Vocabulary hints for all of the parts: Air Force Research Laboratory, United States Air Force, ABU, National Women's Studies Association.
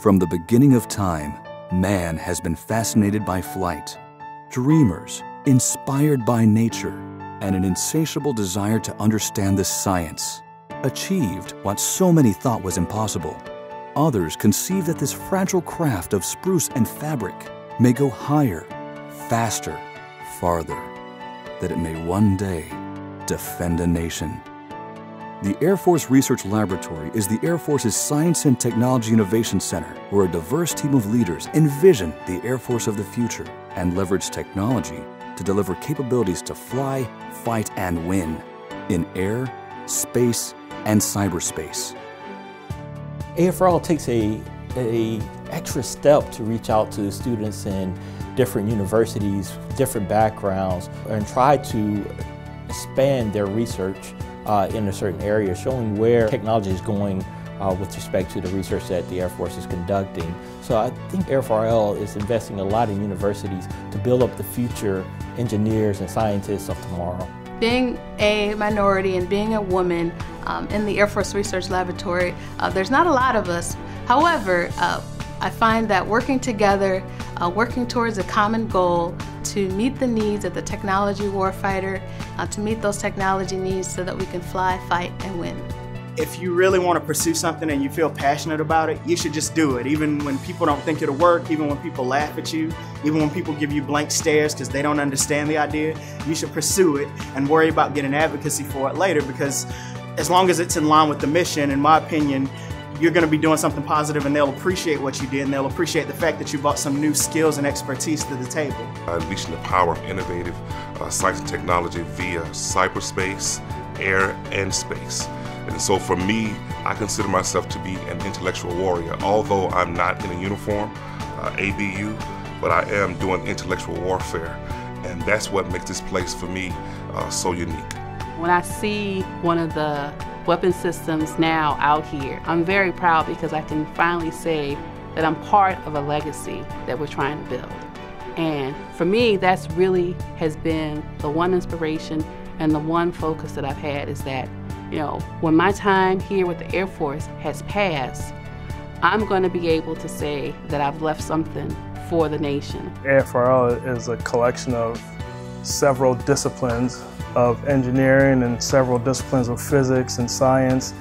From the beginning of time, man has been fascinated by flight. Dreamers, inspired by nature, and an insatiable desire to understand this science, achieved what so many thought was impossible. Others conceive that this fragile craft of spruce and fabric may go higher, faster, farther, that it may one day defend a nation. The Air Force Research Laboratory is the Air Force's Science and Technology Innovation Center, where a diverse team of leaders envision the Air Force of the future and leverage technology to deliver capabilities to fly, fight, and win in air, space, and cyberspace. AFRL takes an extra step to reach out to students in different universities, different backgrounds, and try to expand their research in a certain area, showing where technology is going with respect to the research that the Air Force is conducting. So I think AFRL is investing a lot in universities to build up the future engineers and scientists of tomorrow. Being a minority and being a woman in the Air Force Research Laboratory, there's not a lot of us. However, I find that working together, working towards a common goal to meet the needs of the technology warfighter, to meet those technology needs so that we can fly, fight, and win. If you really want to pursue something and you feel passionate about it, you should just do it. Even when people don't think it'll work, even when people laugh at you, even when people give you blank stares because they don't understand the idea, you should pursue it and worry about getting advocacy for it later, because as long as it's in line with the mission, in my opinion, you're going to be doing something positive, and they'll appreciate what you did, and they'll appreciate the fact that you brought some new skills and expertise to the table. Unleashing the power of innovative science and technology via cyberspace, air, and space. And so for me, I consider myself to be an intellectual warrior. Although I'm not in a uniform, ABU, but I am doing intellectual warfare. And that's what makes this place for me so unique. When I see one of the weapon systems now out here, I'm very proud because I can finally say that I'm part of a legacy that we're trying to build. And for me, that's really has been the one inspiration and the one focus that I've had, is that, you know, when my time here with the Air Force has passed, I'm going to be able to say that I've left something for the nation. AFRL is a collection of several disciplines of engineering and several disciplines of physics and science,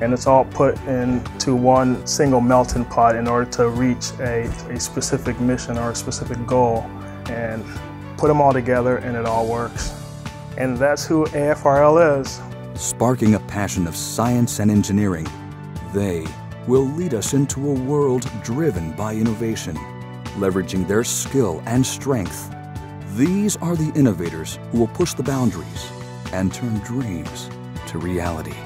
and it's all put into one single melting pot in order to reach a specific mission or a specific goal, and put them all together and it all works. And that's who AFRL is. Sparking a passion of science and engineering, they will lead us into a world driven by innovation, leveraging their skill and strength. These are the innovators who will push the boundaries and turn dreams to reality.